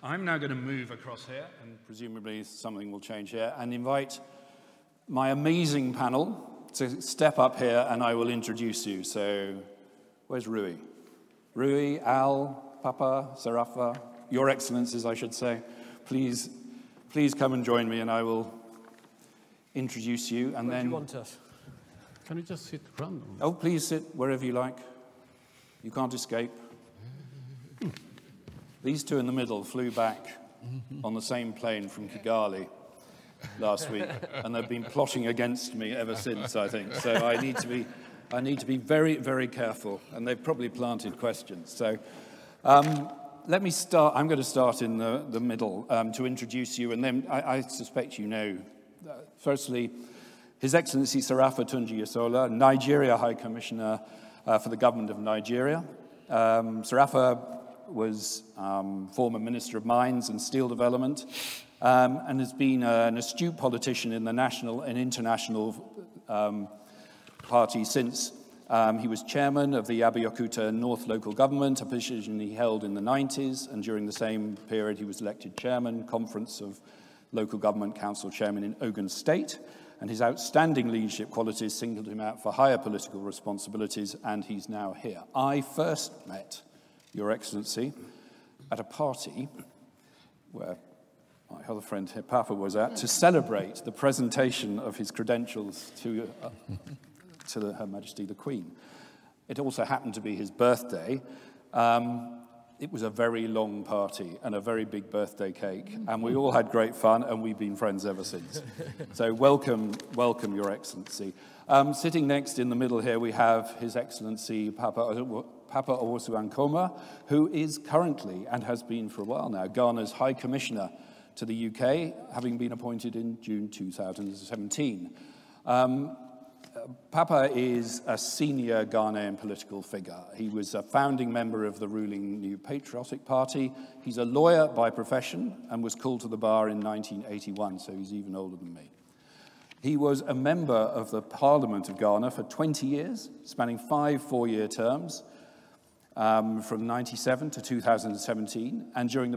I'm now going to move across here, and presumably something will change here, and invite my amazing panel to step up here, and I will introduce you. So, where's Rui? Rui, Al, Papa, Sarafa, Your Excellencies, I should say. Please come and join me, and I will introduce you. And where do you want us? Can we just sit randomly? Oh, please sit wherever you like. You can't escape. These two in the middle flew back on the same plane from Kigali last week, and they've been plotting against me ever since, I think. So I need to be very, very careful, and they've probably planted questions. So let me start. I'm going to start in the middle to introduce you, and then I suspect you know. Firstly, His Excellency Sarafa Tunji Isola, Nigeria High Commissioner for the Government of Nigeria. Sarafa was former Minister of Mines and Steel Development, and has been an astute politician in the national and international party since he was chairman of the Abeokuta North Local Government, a position he held in the 90s, and during the same period he was elected chairman, Conference of Local Government Council chairman in Ogun State, and his outstanding leadership qualities singled him out for higher political responsibilities, and he's now here. I first met Your Excellency at a party where my other friend Papa was at to celebrate the presentation of his credentials to Her Majesty the Queen. It also happened to be his birthday. It was a very long party and a very big birthday cake, and we all had great fun, and we've been friends ever since. So welcome, Your Excellency. Sitting next in the middle here, we have His Excellency Papa Owusu-Ankomah, who is currently, and has been for a while now, Ghana's High Commissioner to the UK, having been appointed in June 2017. Papa is a senior Ghanaian political figure. He was a founding member of the ruling New Patriotic Party. He's a lawyer by profession and was called to the bar in 1981, so he's even older than me. He was a member of the Parliament of Ghana for 20 years, spanning 5 four-year terms, from 1997 to 2017, and during the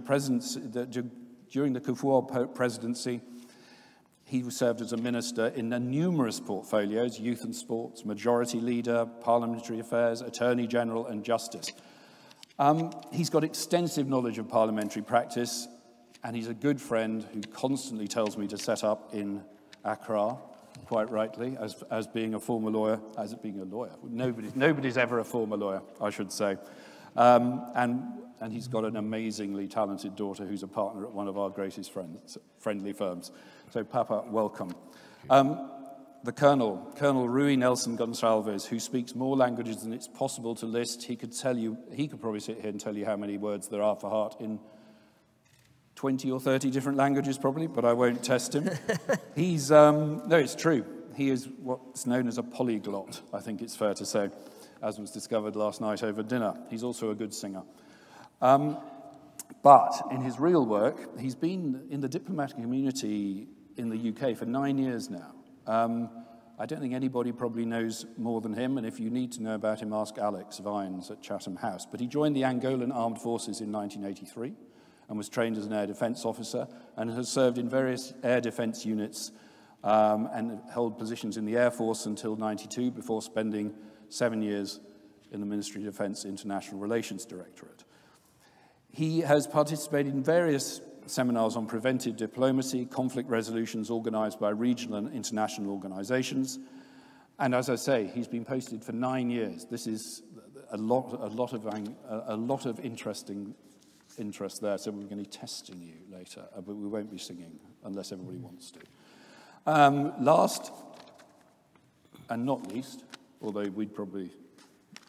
Kufuor presidency, he served as a minister in numerous portfolios: youth and sports, majority leader, parliamentary affairs, attorney general, and justice. He's got extensive knowledge of parliamentary practice, and he's a good friend who constantly tells me to set up in Accra, quite rightly, as being a former lawyer, as being a lawyer. Nobody's ever a former lawyer, I should say. And he's got an amazingly talented daughter who's a partner at one of our greatest friendly firms. So, Papa, welcome. The Colonel Rui Nelson Gonçalves, who speaks more languages than it's possible to list. He could probably sit here and tell you how many words there are for heart in 20 or 30 different languages, probably, but I won't test him. He's, no, it's true. He is what's known as a polyglot, I think it's fair to say, as was discovered last night over dinner. He's also a good singer. But in his real work, he's been in the diplomatic community in the UK for 9 years now. I don't think anybody probably knows more than him, and if you need to know about him, ask Alex Vines at Chatham House. But he joined the Angolan Armed Forces in 1983, and was trained as an air defense officer, and has served in various air defense units and held positions in the Air Force until 1992, before spending 7 years in the Ministry of Defense International Relations Directorate. He has participated in various seminars on preventive diplomacy, conflict resolutions organized by regional and international organizations, and as I say, he's been posted for 9 years. This is a lot of interest there, so we're going to be testing you later, but we won't be singing unless everybody wants to. Last and not least, although we'd probably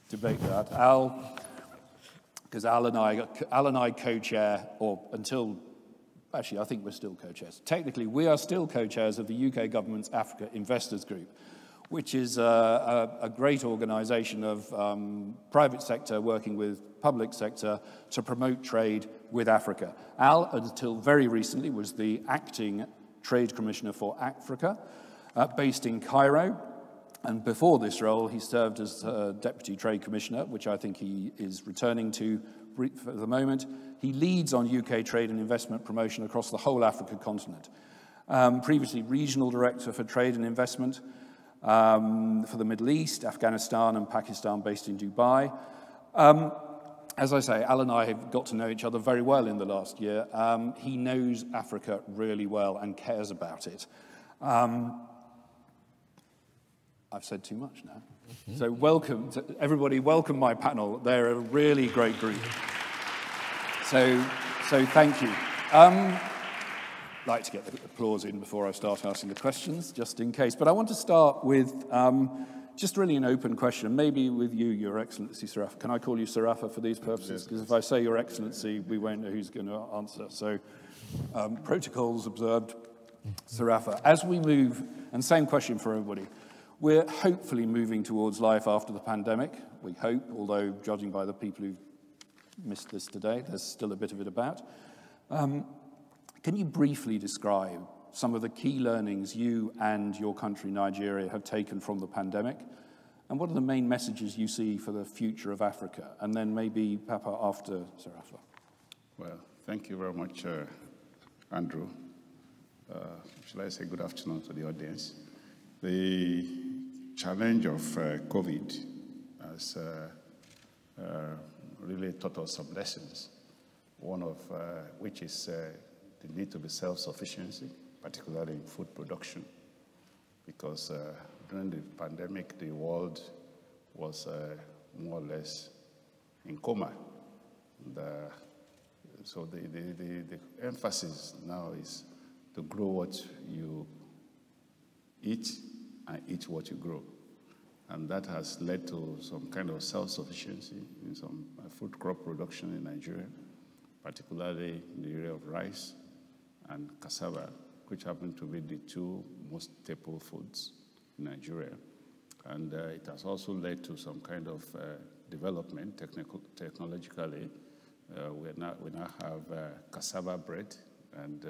debate that, Al, because Al and I co-chair, or until, actually I think we're still co-chairs. Technically, we are still co-chairs of the UK government's Africa Investors Group, which is a great organization of private sector working with public sector to promote trade with Africa. Al, until very recently, was the acting trade commissioner for Africa, based in Cairo, And before this role, he served as Deputy Trade Commissioner, which I think he is returning to for the moment. He leads on UK trade and investment promotion across the whole African continent. Previously Regional Director for Trade and Investment for the Middle East, Afghanistan and Pakistan, based in Dubai. As I say, Al and I have got to know each other very well in the last year. He knows Africa really well and cares about it. I've said too much now. Mm-hmm. So welcome, to everybody, welcome my panel. They're a really great group. So thank you. I'd like to get the applause in before I start asking the questions, just in case. But I want to start with just really an open question, maybe with you, Your Excellency Sarafa. Can I call you Sarafa for these purposes? Because if I say Your Excellency, we won't know who's going to answer. So protocols observed, Sarafa. As we move, and same question for everybody, we're hopefully moving towards life after the pandemic. We hope, although judging by the people who've missed this today, there's still a bit of it about. Can you briefly describe some of the key learnings you and your country, Nigeria, have taken from the pandemic? And what are the main messages you see for the future of Africa? And then maybe Papa after Sarafa. Well, thank you very much, Andrew. Shall I say good afternoon to the audience? The challenge of COVID has really taught us some lessons, one of which is the need to be self-sufficiency, particularly in food production, because during the pandemic, the world was more or less in coma. And, so the emphasis now is to grow what you eat and eat what you grow. And that has led to some kind of self-sufficiency in some food crop production in Nigeria, particularly in the area of rice and cassava, which happen to be the two most staple foods in Nigeria. And it has also led to some kind of development technologically. We now have cassava bread, and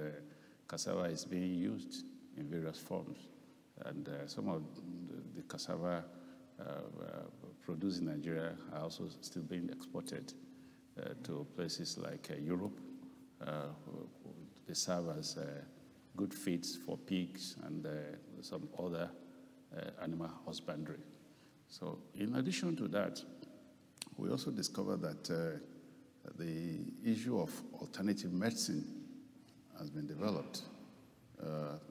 cassava is being used in various forms. And some of the cassava produced in Nigeria are also still being exported to places like Europe. They serve as good feeds for pigs and some other animal husbandry. So in addition to that, we also discovered that the issue of alternative medicine has been developed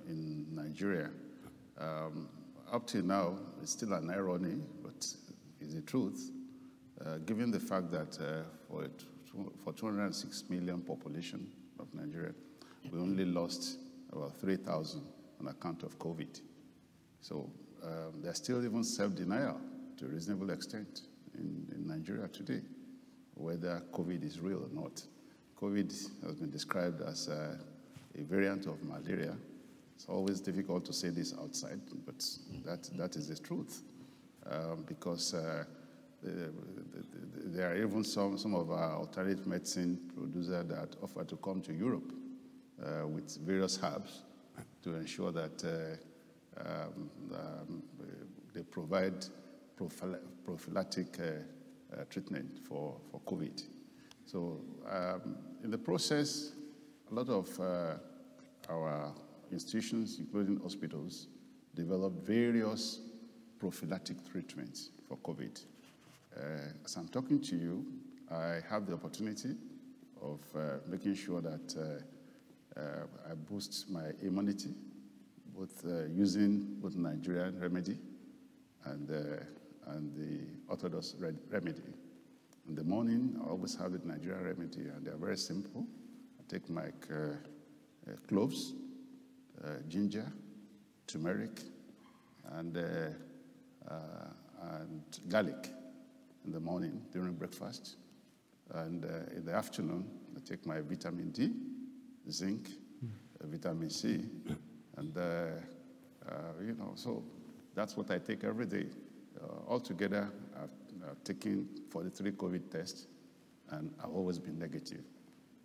in Nigeria. Up to now, it's still an irony, but it's the truth, given the fact that for 206 million population of Nigeria, we only lost about 3,000 on account of COVID. So there's still even self-denial to a reasonable extent in Nigeria today, whether COVID is real or not. COVID has been described as a variant of malaria. It's always difficult to say this outside, but that is the truth, because there are even some of our alternative medicine producers that offer to come to Europe with various herbs to ensure that they provide prophylactic treatment for COVID. So in the process, a lot of our institutions, including hospitals, developed various prophylactic treatments for COVID. As I'm talking to you, I have the opportunity of making sure that I boost my immunity, both using both Nigerian remedy and the Orthodox remedy. In the morning, I always have the Nigerian remedy, and they're very simple. I take my cloves, ginger, turmeric, and garlic in the morning during breakfast. And in the afternoon, I take my vitamin D, zinc, vitamin C, and you know, so that's what I take every day. Altogether, I've taken 43 COVID tests, and I've always been negative.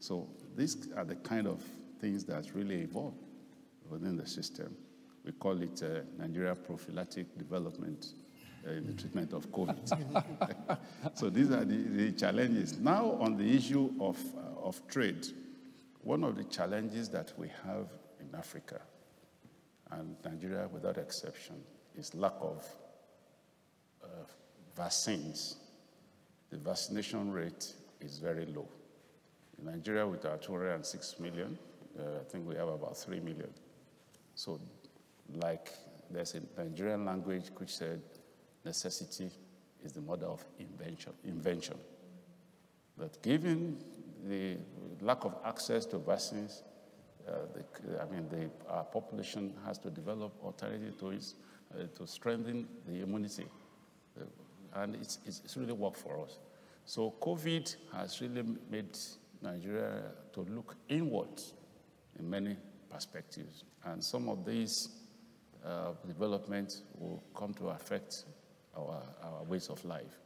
So these are the kind of things that really evolved within the system. We call it Nigeria prophylactic development in the treatment of COVID. So these are the challenges. Now on the issue of trade, one of the challenges that we have in Africa, and Nigeria without exception, is lack of vaccines. The vaccination rate is very low. In Nigeria, with our 206 million, I think we have about 3 million. So like there's a Nigerian language which said, necessity is the mother of invention. But given the lack of access to vaccines, our population has to develop alternative tools to strengthen the immunity. And it's really work for us. So COVID has really made Nigeria to look inward in many perspectives. And some of these developments will come to affect our ways of life.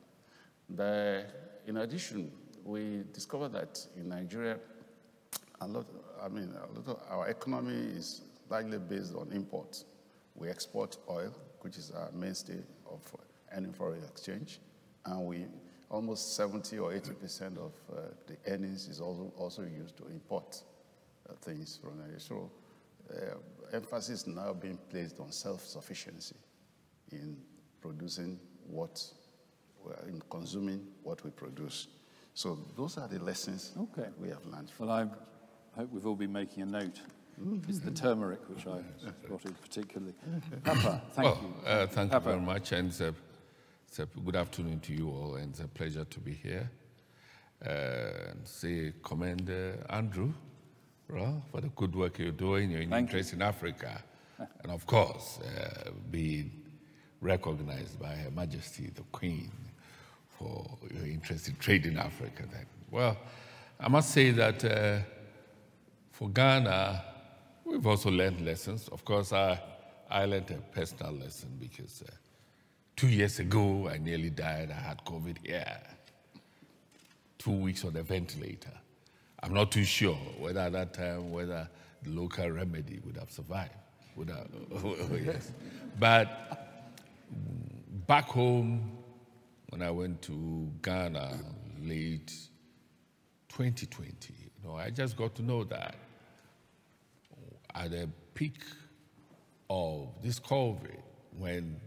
In addition, we discovered that in Nigeria, a lot of our economy is largely based on imports. We export oil, which is our mainstay of any foreign exchange, and we almost 70 or 80% of the earnings is also used to import things from Nigeria. So emphasis now being placed on self-sufficiency in producing what, in consuming what we produce. So those are the lessons that we have learned from. Well, I hope we've all been making a note. It's the turmeric which I spotted particularly. Papa, thank you. Thank you very much, and it's a good afternoon to you all, and it's a pleasure to be here. Commend Andrew for the good work you're doing, your interest in Africa, and of course, being recognized by Her Majesty the Queen for your interest in trade in Africa. Well, I must say that for Ghana, we've also learned lessons. Of course, I learned a personal lesson because 2 years ago, I nearly died. I had COVID here. 2 weeks on the ventilator. I'm not too sure whether at that time, whether the local remedy would have survived. But back home, when I went to Ghana late 2020, I just got to know that at the peak of this COVID, when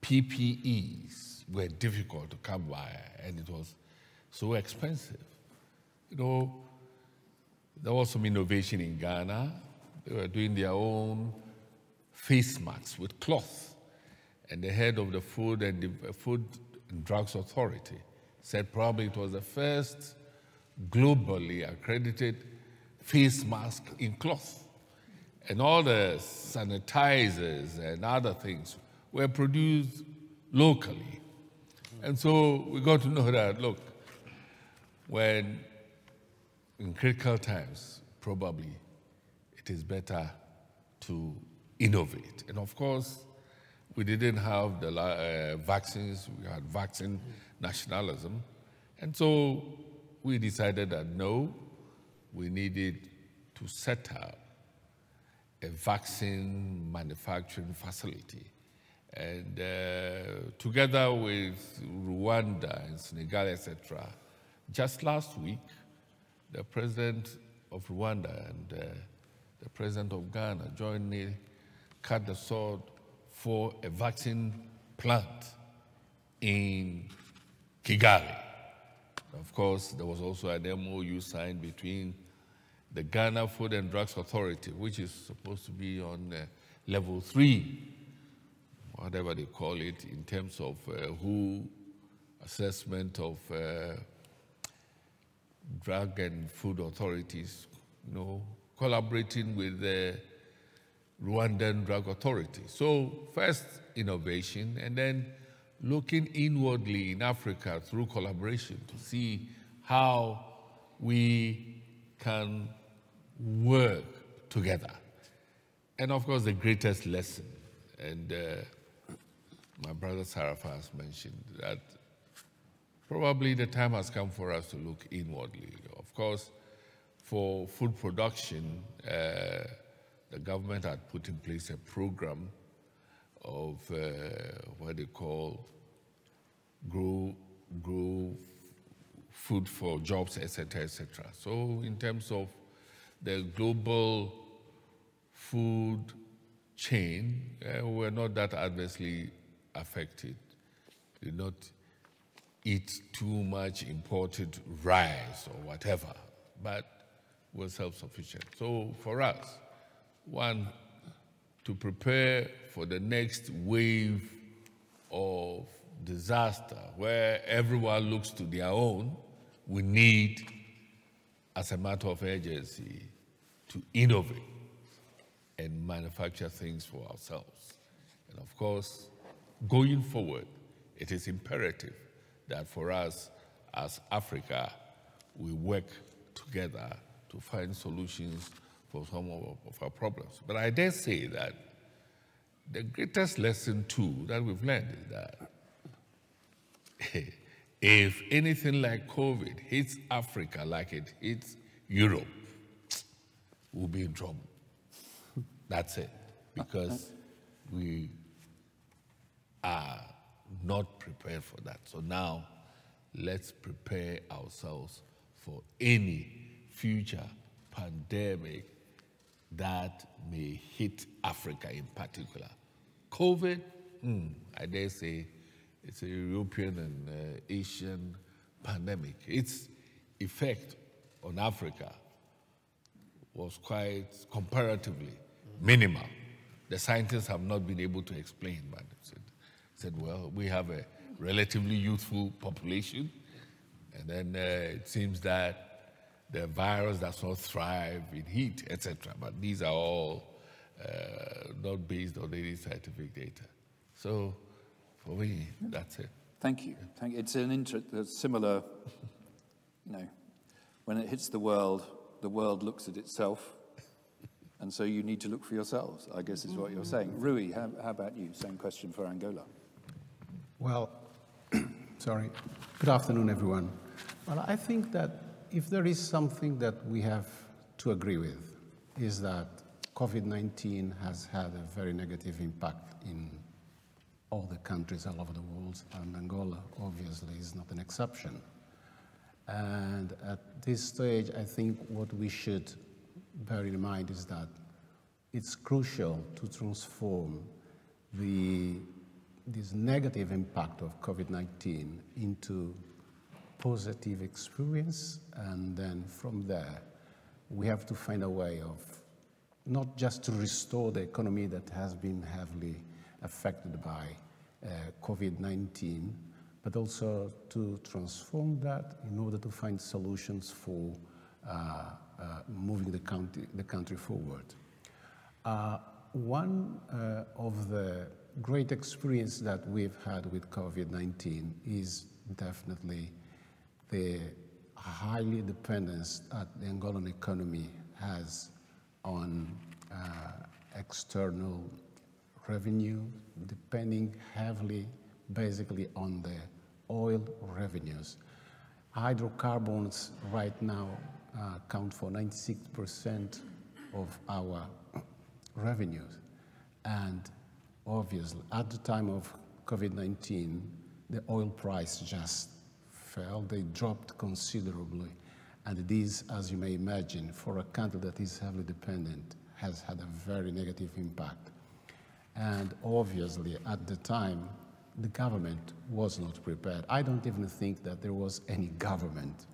PPEs were difficult to come by and it was so expensive, there was some innovation in Ghana. They were doing their own face masks with cloth. And the head of the Food and Drugs Authority said probably it was the first globally accredited face mask in cloth. And all the sanitizers and other things were produced locally. And so we got to know that, look, when in critical times, probably it is better to innovate. And of course, we didn't have the vaccines, we had vaccine nationalism. And so we decided that no, we needed to set up a vaccine manufacturing facility. And together with Rwanda and Senegal, etc., just last week, the president of Rwanda and the president of Ghana jointly cut the sword for a vaccine plant in Kigali. Of course, there was also an MOU signed between the Ghana Food and Drugs Authority, which is supposed to be on level 3, whatever they call it, in terms of WHO assessment of drug and food authorities, collaborating with the Rwandan drug authority. So first innovation, and then looking inwardly in Africa through collaboration to see how we can work together. And of course, the greatest lesson, and my brother Sarafa has mentioned that probably the time has come for us to look inwardly. Of course, for food production, the government had put in place a program of what they call grow food for jobs, etc., etc. So in terms of the global food chain, we're not that adversely affected. Did not eat too much imported rice or whatever, but we're self-sufficient. So for us, one, to prepare for the next wave of disaster where everyone looks to their own, we need, as a matter of urgency, to innovate and manufacture things for ourselves. And of course, going forward, it is imperative that for us as Africa, we work together to find solutions for some of our problems. But I dare say that the greatest lesson too that we've learned is that if anything like COVID hits Africa like it hits Europe, we'll be in trouble. That's it, because we are not prepared for that. So now let's prepare ourselves for any future pandemic that may hit Africa in particular. COVID, I dare say, it's a European and Asian pandemic. Its effect on Africa was quite comparatively minimal. The scientists have not been able to explain, but said, well, we have a relatively youthful population, and then it seems that the virus does not thrive in heat, etc. But these are all not based on any scientific data. So for me, that's it. Thank you. Yeah. Thank you. It's an similar, you know, when it hits the world looks at itself. And so you need to look for yourselves, I guess is what you're saying. Rui, how about you? Same question for Angola. Well, sorry. Good afternoon, everyone. Well, I think that if there is something that we have to agree with, is that COVID-19 has had a very negative impact in all the countries all over the world, and Angola, obviously, is not an exception. And at this stage, I think what we should bear in mind is that it's crucial to transform this negative impact of COVID-19 into positive experience, and then from there we have to find a way of not just to restore the economy that has been heavily affected by COVID-19, but also to transform that in order to find solutions for moving the country forward. One of the great experience that we've had with COVID-19 is definitely the highly dependence that the Angolan economy has on external revenue, depending heavily, basically, on the oil revenues. Hydrocarbons right now account for 96% of our revenues. And obviously, at the time of COVID-19, the oil price just fell. They dropped considerably. And this, as you may imagine, for a country that is heavily dependent, has had a very negative impact. And obviously, at the time, the government was not prepared. I don't even think that there was any government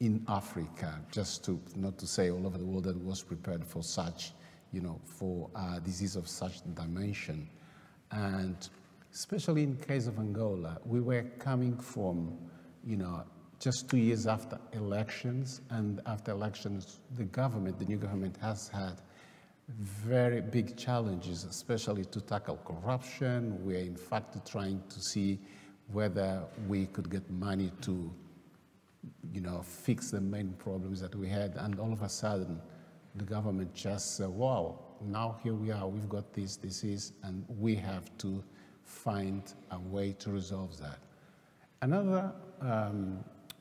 in Africa, just to not to say all over the world, that was prepared for such, you know, for a disease of such dimension. And especially in the case of Angola, we were coming from, you know, just 2 years after elections, and after elections, the government, the new government, has had very big challenges, especially to tackle corruption. We're in fact trying to see whether we could get money to, you know, fix the main problems that we had. And all of a sudden, the government just said, wow, now here we are, we've got this disease, and we have to find a way to resolve that. Another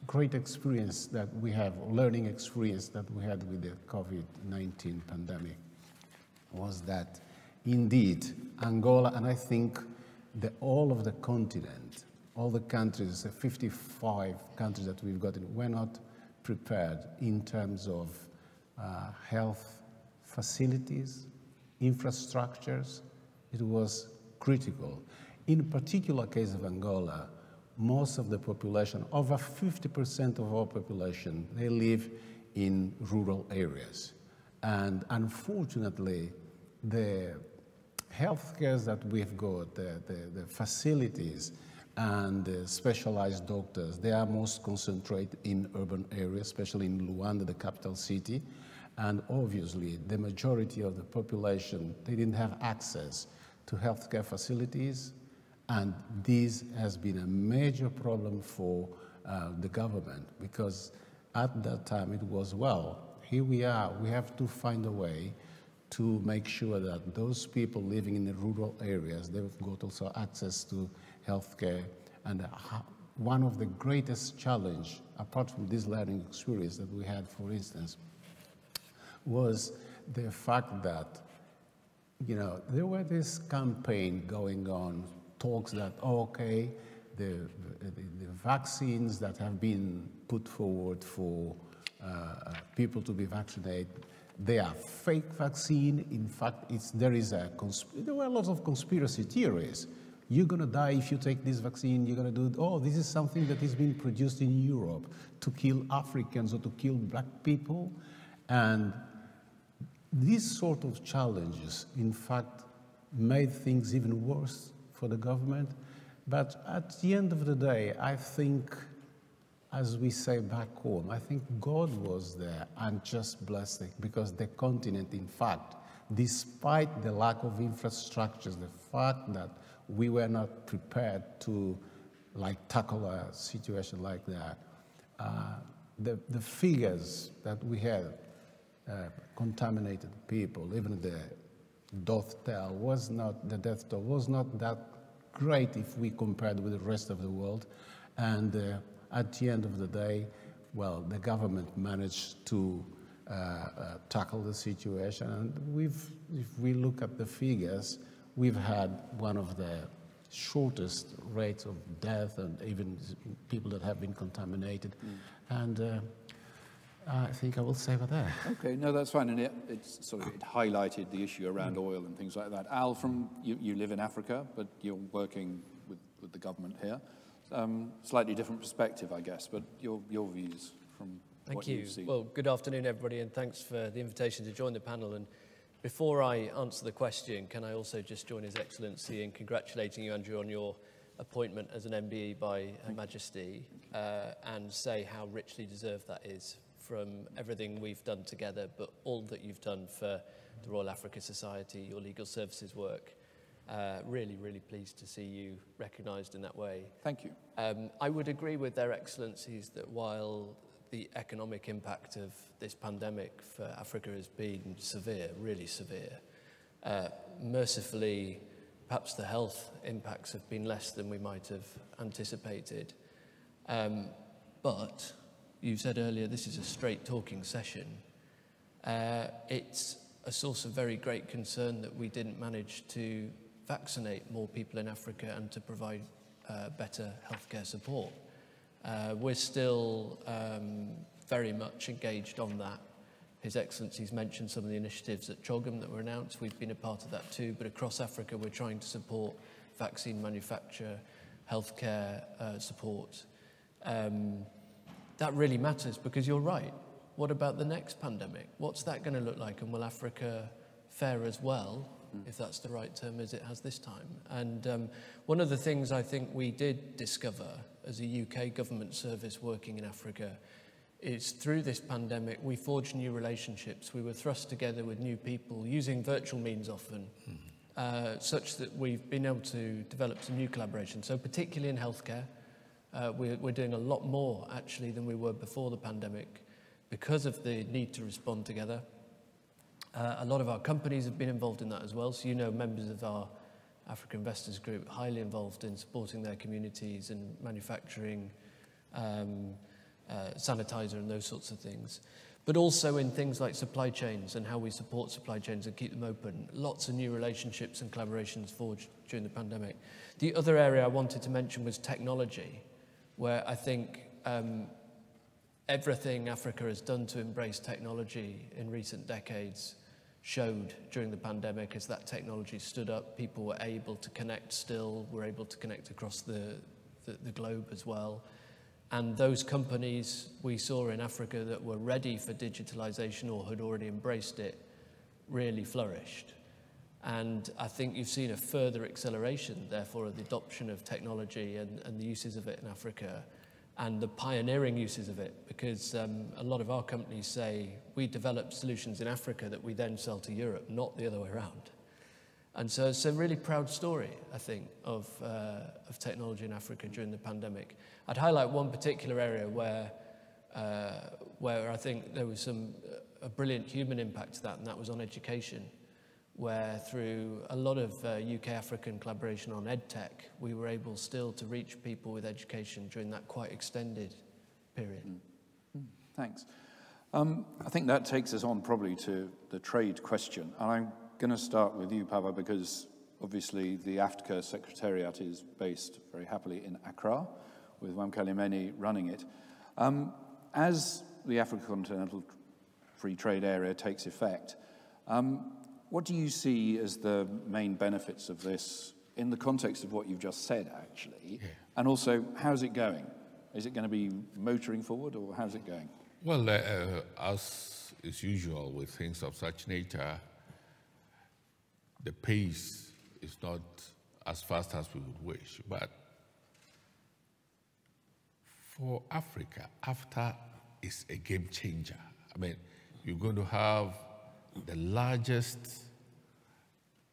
great experience that we have, learning experience that we had with the COVID-19 pandemic, was that indeed Angola, and I think all of the continent, all the countries, the 55 countries that we've gotten, were not prepared in terms of health facilities, infrastructures. It was critical. In particular case of Angola, most of the population, over 50% of our population, they live in rural areas. And unfortunately, the healthcare that we've got, the facilities and the specialized doctors, they are most concentrated in urban areas, especially in Luanda, the capital city. And obviously, the majority of the population, they didn't have access to healthcare facilities. And this has been a major problem for the government, because at that time it was, well, here we are, we have to find a way to make sure that those people living in the rural areas, they've got also access to healthcare. And one of the greatest challenge, apart from this learning experience that we had, for instance, was the fact that, you know, there were this campaign going on, talks that, oh, okay, the vaccines that have been put forward for people to be vaccinated, they are fake vaccine. In fact, there were lots of conspiracy theories. You're going to die if you take this vaccine. You're going to do it. Oh, this is something that is being produced in Europe to kill Africans or to kill black people. And these sort of challenges, in fact, made things even worse for the government. But at the end of the day, I think, as we say back home, I think God was there and just blessed it, because the continent, in fact, despite the lack of infrastructures, the fact that we were not prepared to tackle a situation like that, the figures that we had, contaminated people, even the death toll was not that great if we compared with the rest of the world. And at the end of the day, well, the government managed to tackle the situation. And if we look at the figures, we've had one of the shortest rates of death and even people that have been contaminated. Mm. And I think I will save it there. Okay, no, that's fine. And it highlighted the issue around oil and things like that. Al, you live in Africa, but you're working with the government here. Slightly different perspective, I guess, but your views from what you've seen. Well, good afternoon, everybody, and thanks for the invitation to join the panel. And before I answer the question, can I also just join His Excellency in congratulating you, Andrew, on your appointment as an MBE by Her Majesty, and say how richly deserved that is from everything we've done together, but all that you've done for the Royal Africa Society, your legal services work. Really, really pleased to see you recognised in that way. Thank you. I would agree with their excellencies that while the economic impact of this pandemic for Africa has been severe, really severe, mercifully, perhaps the health impacts have been less than we might have anticipated. But you said earlier, this is a straight talking session. It's a source of very great concern that we didn't manage to vaccinate more people in Africa and to provide better healthcare support. We're still very much engaged on that. His Excellency's mentioned some of the initiatives at Chogam that were announced. We've been a part of that too, but across Africa we're trying to support vaccine manufacture, healthcare support. That really matters, because you're right. What about the next pandemic? What's that going to look like? And will Africa fare as well, if that's the right term, as it has this time? And one of the things I think we did discover as a UK government service working in Africa is through this pandemic, we forged new relationships. We were thrust together with new people using virtual means often, such that we've been able to develop some new collaboration. So particularly in healthcare, we're doing a lot more actually than we were before the pandemic, because of the need to respond together. A lot of our companies have been involved in that as well. So you know, members of our Africa Investors Group highly involved in supporting their communities and manufacturing sanitizer and those sorts of things. but also in things like supply chains and how we support supply chains and keep them open. Lots of new relationships and collaborations forged during the pandemic. The other area I wanted to mention was technology, where I think everything Africa has done to embrace technology in recent decades showed during the pandemic as that technology stood up. People were able to connect still, were able to connect across the globe as well. And those companies we saw in Africa that were ready for digitalization or had already embraced it really flourished. And I think you've seen a further acceleration, therefore, of the adoption of technology and the uses of it in Africa and the pioneering uses of it, because a lot of our companies say we develop solutions in Africa that we then sell to Europe, not the other way around. And so it's a really proud story, I think, of technology in Africa during the pandemic. I'd highlight one particular area where I think there was a brilliant human impact to that, and that was on education, where through a lot of UK-African collaboration on EdTech, we were able still to reach people with education during that quite extended period. Mm. Thanks. I think that takes us on probably to the trade question. And I'm going to start with you, Papa, because obviously the AFCFTA Secretariat is based very happily in Accra, with Wamkele Mene running it. As the African Continental Free Trade Area takes effect, what do you see as the main benefits of this in the context of what you've just said, actually? Yeah. And also, how's it going? Is it going to be motoring forward, or how's it going? Well, as is usual with things of such nature, the pace is not as fast as we would wish. But for Africa, AFCFTA is a game changer. I mean, you're going to have the largest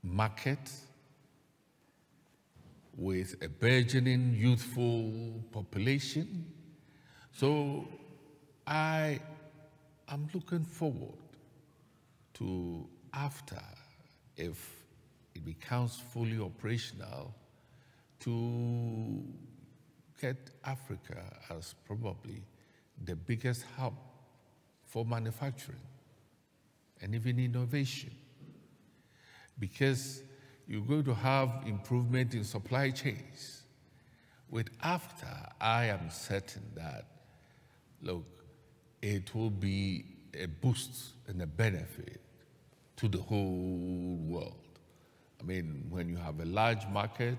market with a burgeoning youthful population. So I am looking forward to AFCFTA, if it becomes fully operational, to get Africa as probably the biggest hub for manufacturing and even innovation, because you're going to have improvement in supply chains. With AFCFTA, I am certain that, look, it will be a boost and a benefit to the whole world. I mean, when you have a large market,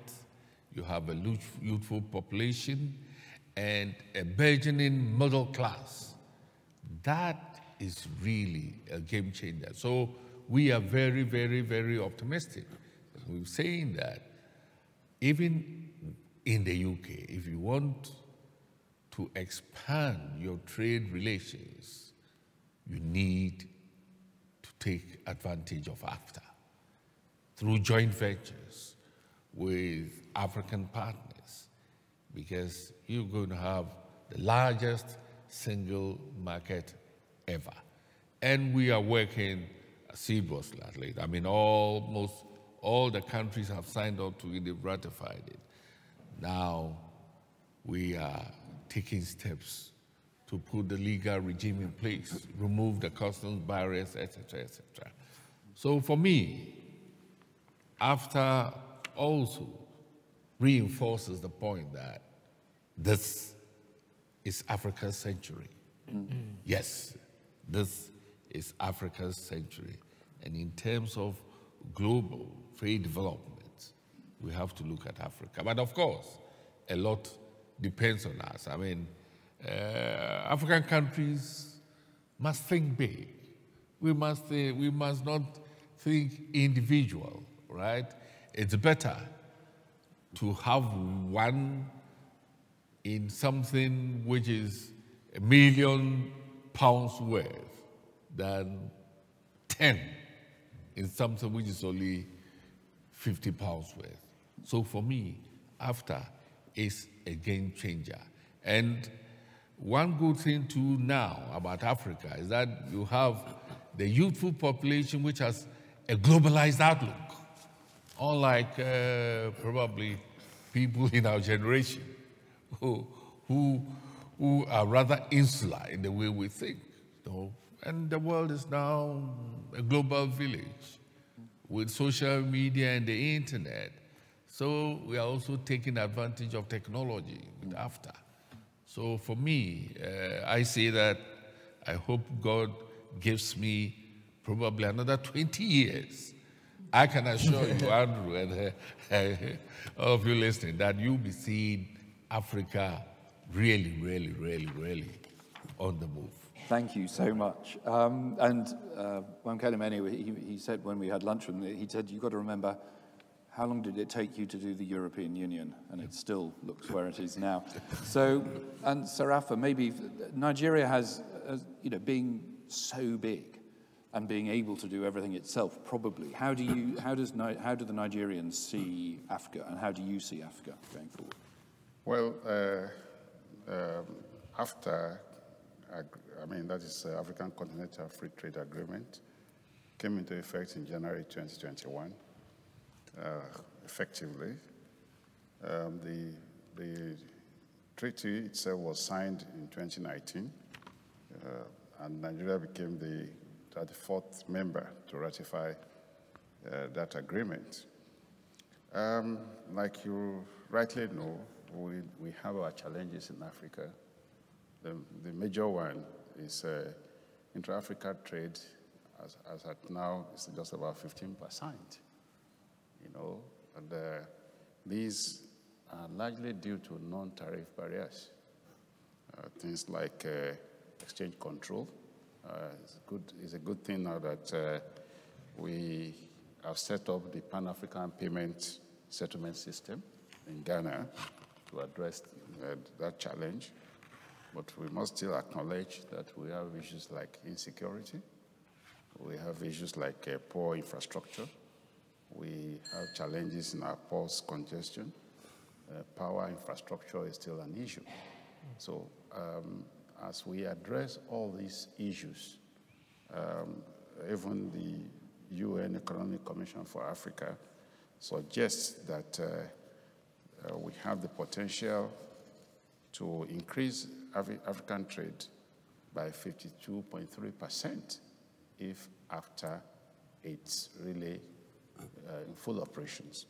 you have a youthful population, and a burgeoning middle class, that is really a game changer. So we are very, very, very optimistic. We're saying that even in the UK, if you want to expand your trade relations, you need to take advantage of AFCFTA through joint ventures with African partners, because you're going to have the largest single market ever. And we are working assiduously. I mean, almost all the countries have signed up to it, they've ratified it. Now, we are taking steps to put the legal regime in place, remove the customs barriers, etc., etc. So for me, AFCFTA also reinforces the point that this is Africa's century. Mm-hmm. Yes. This is Africa's century. And in terms of global trade development, we have to look at Africa. But of course, a lot depends on us. I mean, African countries must think big. We must not think individual, right? It's better to have one in something which is £1 million worth than 10 in something which is only £50 worth. So for me, AFCFTA is a game changer. And one good thing too now about Africa is that you have the youthful population which has a globalized outlook, unlike probably people in our generation who are rather insular in the way we think. You know, And the world is now a global village with social media and the internet. So we are also taking advantage of technology with AfCFTA. So for me, I say that I hope God gives me probably another 20 years. I can assure you, Andrew, and all of you listening, that you'll be seeing Africa really, really, really, really on the move. Thank you so much. Wamkele Mene, he said when we had lunch with him, he said, you've got to remember, how long did it take you to do the European Union? And it still looks where it is now. So, and Sarafa, maybe Nigeria has, you know, being so big and being able to do everything itself, probably. How do the Nigerians see Africa, and how do you see Africa going forward? Well, after, I mean, that is African Continental Free Trade Agreement, came into effect in January 2021, effectively. The treaty itself was signed in 2019, and Nigeria became the 34th member to ratify that agreement. Like you rightly know, we have our challenges in Africa. The major one is intra-Africa trade, as at now, is just about 15%. You know, and these are largely due to non-tariff barriers. Things like exchange control. It's a good thing now that we have set up the Pan-African Payment Settlement System in Ghana to address that challenge. But we must still acknowledge that we have issues like insecurity. We have issues like poor infrastructure. We have challenges in our ports congestion. Power infrastructure is still an issue. So as we address all these issues, even the UN Economic Commission for Africa suggests that we have the potential to increase African trade by 52.3% if after it's really in full operations.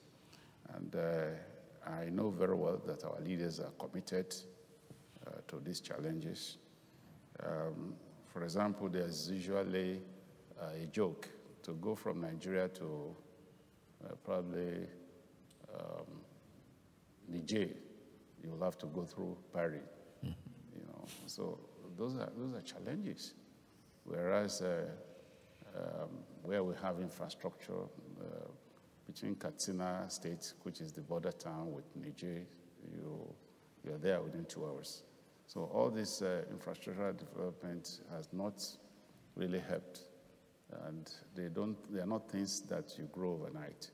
And I know very well that our leaders are committed to these challenges. For example, there's usually a joke to go from Nigeria to probably Niger. You'll have to go through Paris, you know. So those are challenges. Whereas where we have infrastructure between Katsina State, which is the border town with Niger, you're there within 2 hours. So all this infrastructural development has not really helped, and they are not things that you grow overnight.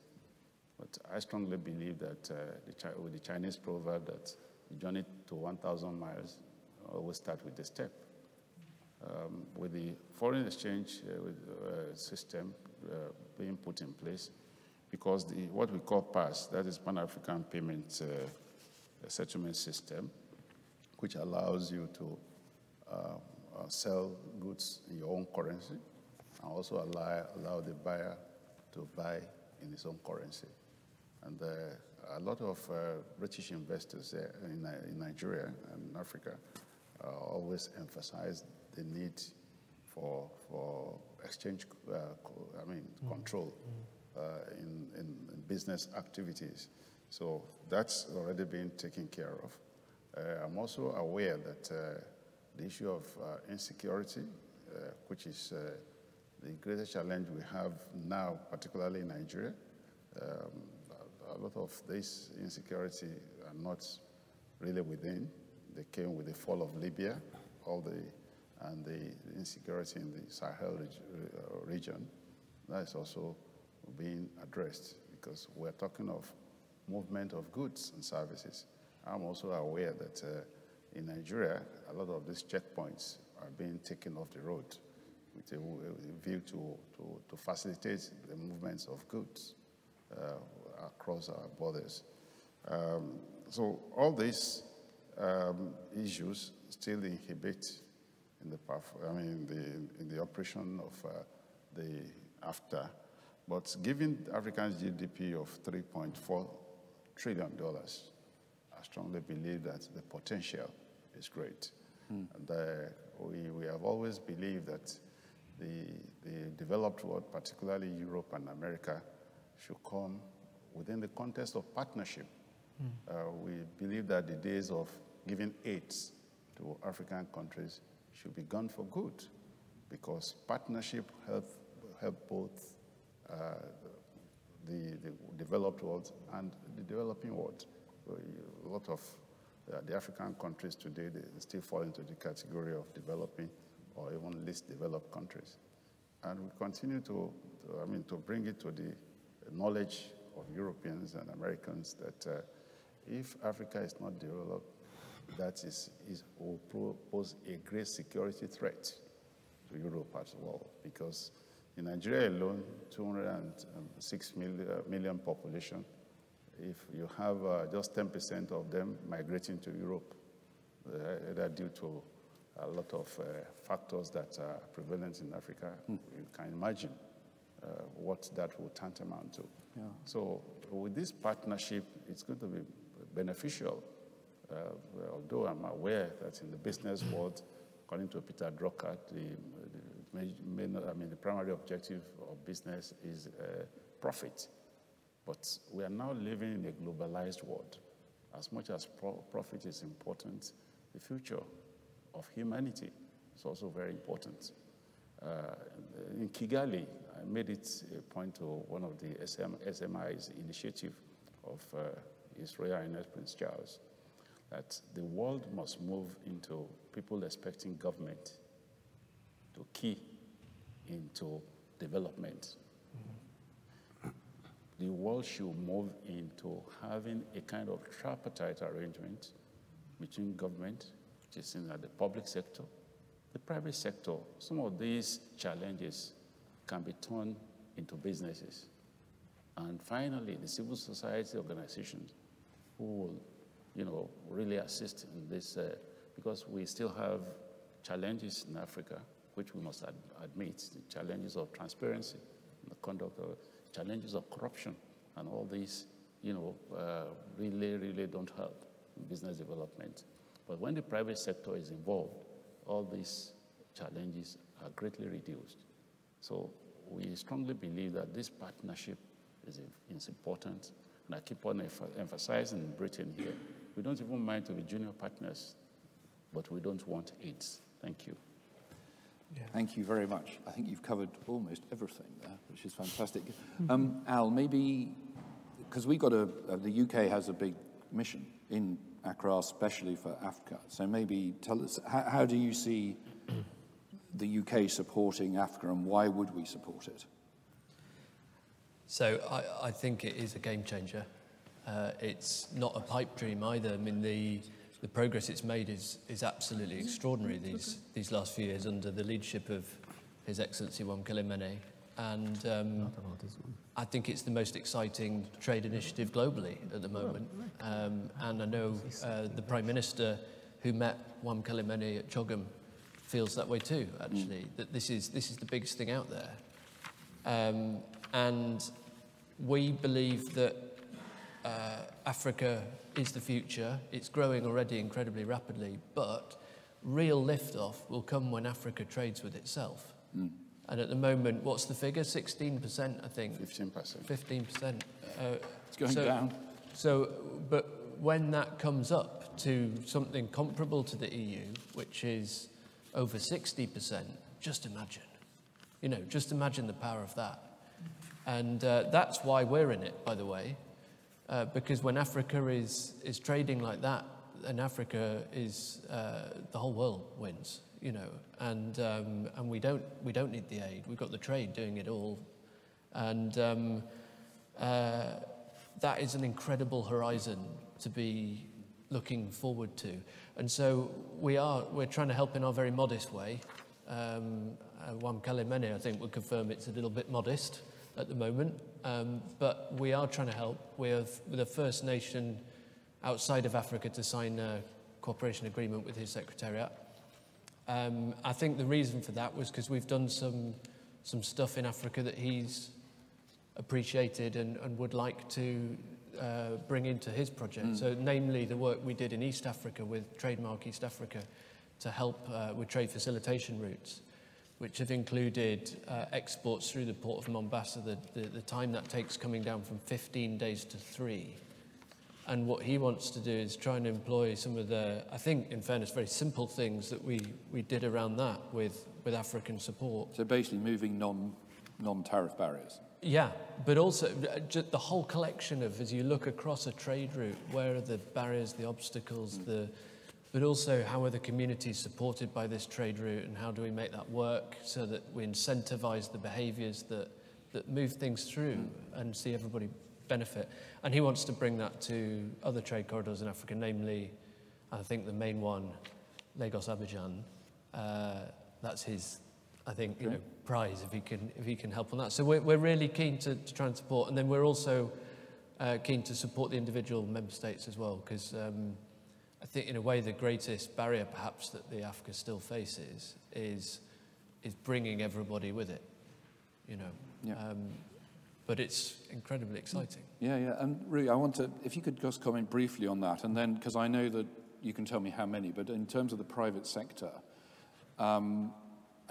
But I strongly believe that with the Chinese proverb that the journey to 1,000 miles always starts with a step. With the foreign exchange system being put in place, because what we call PASS, that is Pan-African Payment Settlement System, which allows you to sell goods in your own currency and also allow the buyer to buy in his own currency. And a lot of British investors in Nigeria and Africa always emphasize the need for exchange, control in business activities. So that's already been taken care of. I'm also aware that the issue of insecurity, which is the greatest challenge we have now, particularly in Nigeria, a lot of this insecurity are not really within. They came with the fall of Libya, and the insecurity in the Sahel region. That is also being addressed, because we're talking of movement of goods and services. I'm also aware that in Nigeria, a lot of these checkpoints are being taken off the road with a view to facilitate the movements of goods across our borders. So all these issues still inhibit in the operation of the AfCFTA. But given Africa's GDP of $3.4 trillion, I strongly believe that the potential is great. Mm. And we have always believed that the developed world, particularly Europe and America, should come within the context of partnership. Mm. We believe that the days of giving aids to African countries should be gone for good, because partnership help both the developed world and the developing world. A lot of the African countries today, they still fall into the category of developing or even least developed countries. And we continue to bring it to the knowledge of Europeans and Americans that if Africa is not developed, that will pose a great security threat to Europe as well. Because in Nigeria alone, 206 million population, if you have just 10% of them migrating to Europe, that due to a lot of factors that are prevalent in Africa, you can imagine what that will tantamount to. Yeah. So with this partnership, it's going to be beneficial. Although I'm aware that in the business world, according to Peter Drucker, the primary objective of business is profit. But we are now living in a globalized world. As much as profit is important, the future of humanity is also very important. In Kigali, I made it a point to one of the SMI's initiative of His Royal Highness Prince Charles, that the world must move into people expecting government to key into development. Mm-hmm. The world should move into having a kind of tripartite arrangement between government, which is in the public sector, the private sector. Some of these challenges can be turned into businesses. And finally, the civil society organizations who will really assist in this, because we still have challenges in Africa, which we must admit, the challenges of transparency, the conduct of challenges of corruption, and all these, really don't help in business development. But when the private sector is involved, all these challenges are greatly reduced. So we strongly believe that this partnership is important, and I keep on emphasizing in Britain here, we don't even mind to be junior partners, but we don't want aids. Thank you. Yeah. Thank you very much. I think you've covered almost everything there, which is fantastic. Al, maybe, because we got the UK has a big mission in Accra, especially for AfCFTA. So maybe tell us, how do you see the UK supporting AfCFTA, and why would we support it? So I think it is a game changer. It's not a pipe dream either. I mean, the progress it's made is absolutely extraordinary these last few years under the leadership of His Excellency Wamkele Mene. And I think it's the most exciting trade initiative globally at the moment. And I know the Prime Minister who met Wamkele Mene at Chogham feels that way too, actually, that this is the biggest thing out there. And we believe that Africa is the future. It's growing already incredibly rapidly, but real liftoff will come when Africa trades with itself. Mm. And at the moment, what's the figure? 16%, I think. 15%. 15%. It's going down. So, but when that comes up to something comparable to the EU, which is over 60%, just imagine. Just imagine the power of that. And that's why we're in it, by the way, because when Africa is trading like that, and Africa is the whole world wins, and we don't need the aid. We've got the trade doing it all, and that is an incredible horizon to be looking forward to. And so we're trying to help in our very modest way. Wamkele Mene, I think, would confirm it's a little bit modest at the moment, but we are trying to help. We're the first nation outside of Africa to sign a cooperation agreement with his secretariat. I think the reason for that was because we've done some stuff in Africa that he's appreciated and would like to bring into his project. Mm. So namely the work we did in East Africa with Trademark East Africa to help with trade facilitation routes, which have included exports through the port of Mombasa, the time that takes coming down from 15 days to 3. And what he wants to do is try and employ some of the, I think, in fairness, very simple things that we did around that with African support. So basically moving non-tariff barriers. Yeah, but also just the whole collection of, as you look across a trade route, where are the barriers, the obstacles, mm. But also how are the communities supported by this trade route and how do we make that work so that we incentivize the behaviors that move things through mm. and see everybody benefit. And he wants to bring that to other trade corridors in Africa, namely, I think the main one, Lagos-Abidjan. That's his, I think, you know, prize if he can help on that. So we're really keen to try and support, and then we're also keen to support the individual member states as well, because I think in a way the greatest barrier perhaps that the Africa still faces is bringing everybody with it, you know. Yeah. But it's incredibly exciting. Yeah, yeah, and Rui, I want to, if you could just comment briefly on that, and then, because I know that you can tell me how many, but in terms of the private sector, and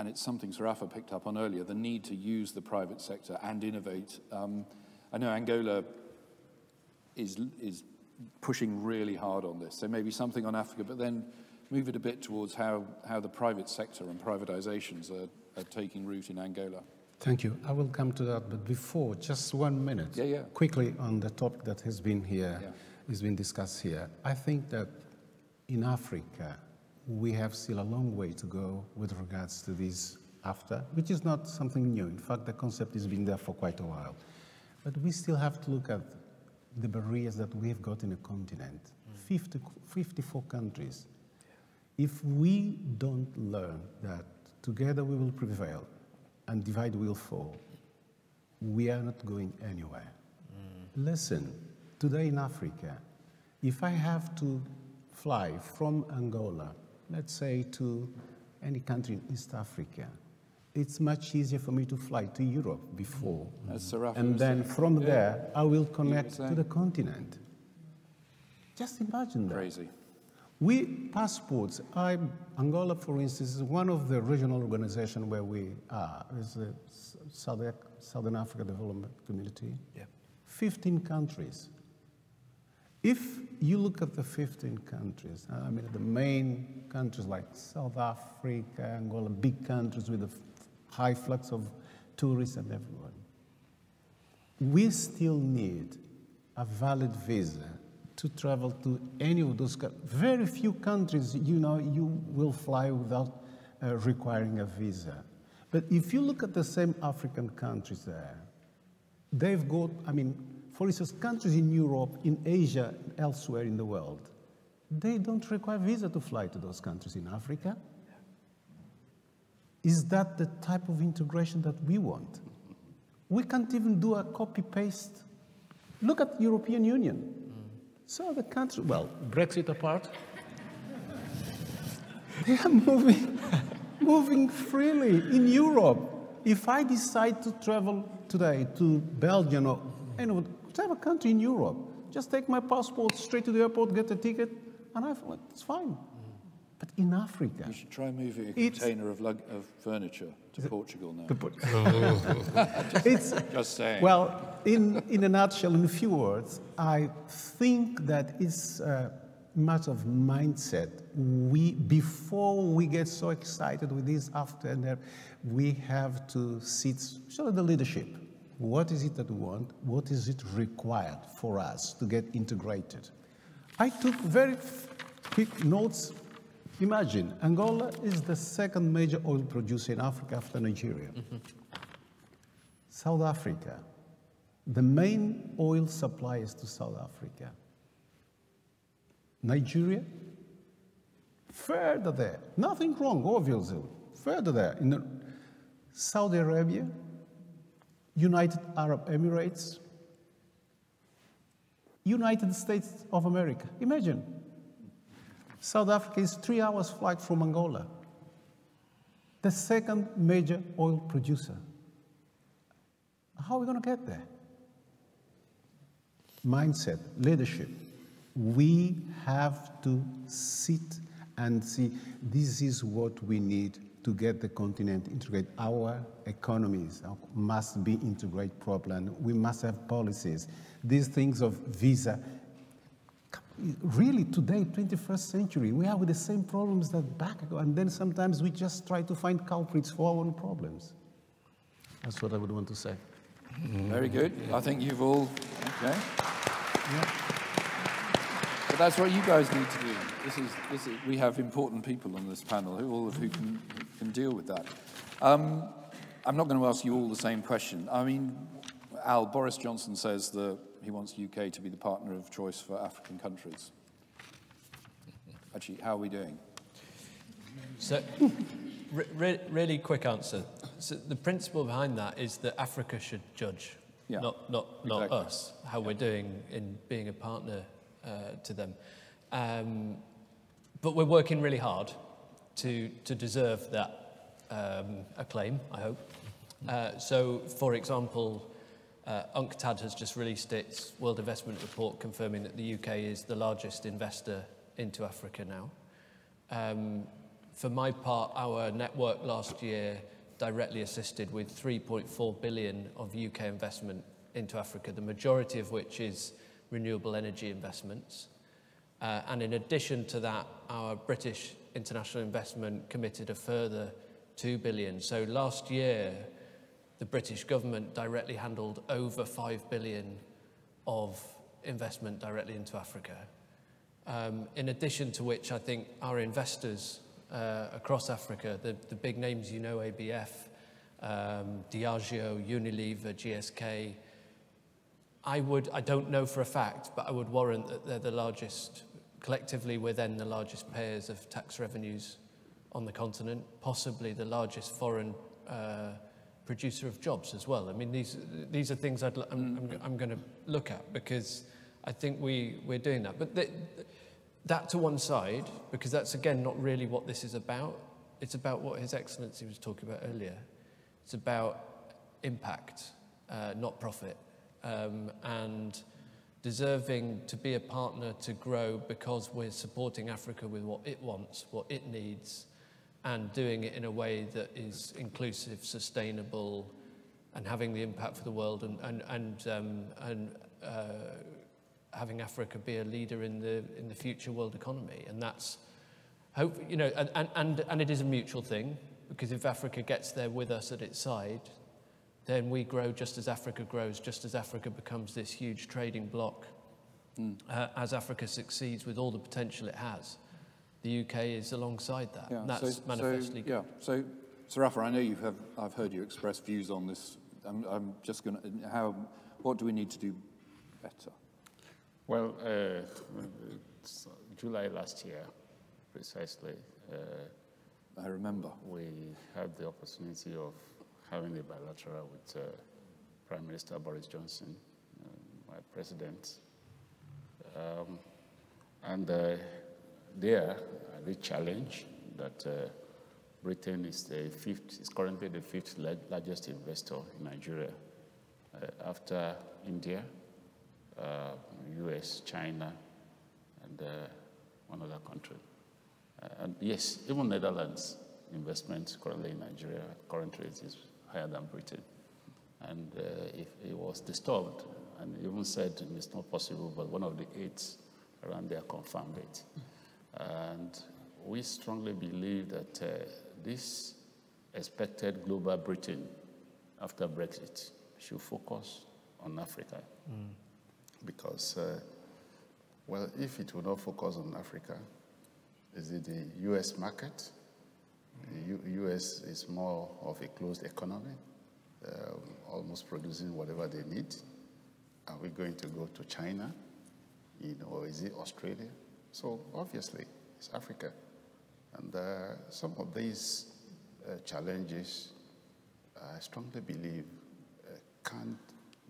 it's something Sarafa picked up on earlier, the need to use the private sector and innovate. I know Angola is pushing really hard on this, so maybe something on Africa, but then move it a bit towards how the private sector and privatizations are taking root in Angola. Thank you. I will come to that, but before, just 1 minute, yeah, yeah. Quickly on the topic that has been here, yeah. has been discussed here. I think that in Africa, we have still a long way to go with regards to this AfCFTA, which is not something new. In fact, the concept has been there for quite a while. But we still have to look at the barriers that we have got in the continent. Mm. 54 countries. Yeah. If we don't learn that together we will prevail, and divide will fall, we are not going anywhere. Mm. Listen, today in Africa, if I have to fly from Angola, let's say to any country in East Africa, it's much easier for me to fly to Europe before. Mm. And then from there, I will connect to the continent. Just imagine that. Crazy. We, passports, Angola, for instance, is one of the regional organizations where we are, is the Southern Africa Development Community. Yep. 15 countries. If you look at the 15 countries, I mean the main countries like South Africa, Angola, big countries with a high flux of tourists and everyone, we still need a valid visa to travel to any of those countries. Very few countries, you know, you will fly without requiring a visa. But if you look at the same African countries there, they've got, I mean, for instance, countries in Europe, in Asia, elsewhere in the world, they don't require visa to fly to those countries in Africa. Is that the type of integration that we want? We can't even do a copy-paste. Look at the European Union. So the country, well, Brexit apart, they are moving freely in Europe. If I decide to travel today to Belgium or any whatever country in Europe, just take my passport straight to the airport, get a ticket, and it's fine. But in Africa... You should try moving a container of furniture to Portugal now. Just saying. Well, in a nutshell, in a few words, I think that it's a matter of mindset. Before we get so excited with this after, we have to show the leadership. What is it that we want? What is it required for us to get integrated? I took very quick notes. Imagine, Angola is the second major oil producer in Africa after Nigeria. Mm-hmm. South Africa, the main oil suppliers to South Africa. Nigeria, further there, nothing wrong, obviously, further there. Saudi Arabia, United Arab Emirates, United States of America, imagine. South Africa is 3 hours flight from Angola. the second major oil producer. How are we going to get there? Mindset, leadership. We have to sit and see, this is what we need to get the continent integrated. Our economies must be integrated properly. We must have policies. These things of visa, really today, 21st century, we are with the same problems that back ago, and then sometimes we just try to find culprits for our own problems. That's what I would want to say. Very good. I think you've all, okay. Yeah. But that's what you guys need to do. This is we have important people on this panel, all of who can deal with that. I'm not going to ask you all the same question. I mean, Al, Boris Johnson says that he wants the UK to be the partner of choice for African countries. Actually, how are we doing? So, really quick answer. So the principle behind that is that Africa should judge, yeah, not exactly us, how yeah we're doing in being a partner to them. But we're working really hard to deserve that acclaim, I hope. So, for example, UNCTAD has just released its World Investment Report confirming that the UK is the largest investor into Africa now. For my part, our network last year directly assisted with 3.4 billion of UK investment into Africa, the majority of which is renewable energy investments. And in addition to that, our British international investment committed a further 2 billion. So last year, the British government directly handled over 5 billion of investment directly into Africa. In addition to which, I think our investors across Africa, the big names you know, ABF, Diageo, Unilever, GSK, I don't know for a fact, but I would warrant that they're the largest, collectively we're then the largest payers of tax revenues on the continent, possibly the largest foreign producer of jobs as well. I mean, these are things I'm going to look at, because I think we're doing that. But that to one side, because that's, again, not really what this is about. It's about what His Excellency was talking about earlier. It's about impact, not profit, and deserving to be a partner to grow because we're supporting Africa with what it wants, what it needs, and doing it in a way that is inclusive, sustainable, and having the impact for the world, and having Africa be a leader in the future world economy. And that's hope, you know, and it is a mutual thing, because if Africa gets there with us at its side, then we grow just as Africa grows, just as Africa becomes this huge trading bloc, as Africa succeeds with all the potential it has. The UK is alongside that. Yeah. That's manifestly. So, yeah. So, Sarafa, I know I've heard you express views on this. I'm just going to. What do we need to do better? Well, July last year, precisely. I remember. We had the opportunity of having a bilateral with Prime Minister Boris Johnson, my president. There, the challenge that Britain is currently the fifth largest investor in Nigeria, after India, US, China, and one other country. And yes, even Netherlands investment currently in Nigeria, currently it is higher than Britain. And it was disturbed and even said it's not possible, but one of the 8 around there confirmed it. And we strongly believe that this expected global Britain after Brexit should focus on Africa. Because, well, if it will not focus on Africa, is it the US market? The US is more of a closed economy, almost producing whatever they need. Are we going to go to China? You know, or is it Australia? So obviously, it's Africa. And some of these challenges, I strongly believe, can't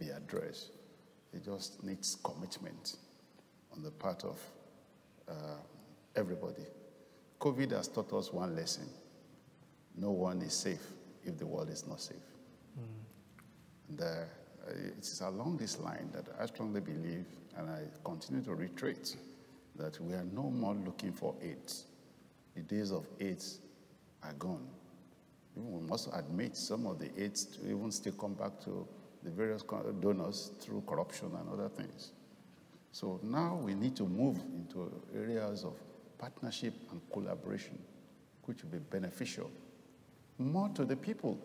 be addressed. It just needs commitment on the part of everybody. COVID has taught us one lesson. no one is safe if the world is not safe. Mm. It's along this line that I strongly believe, and I continue to reiterate, that we are no more looking for AIDS. The days of AIDS are gone. We must admit some of the AIDS even still come back to the various donors through corruption and other things. So now we need to move into areas of partnership and collaboration, which will be beneficial more to the people.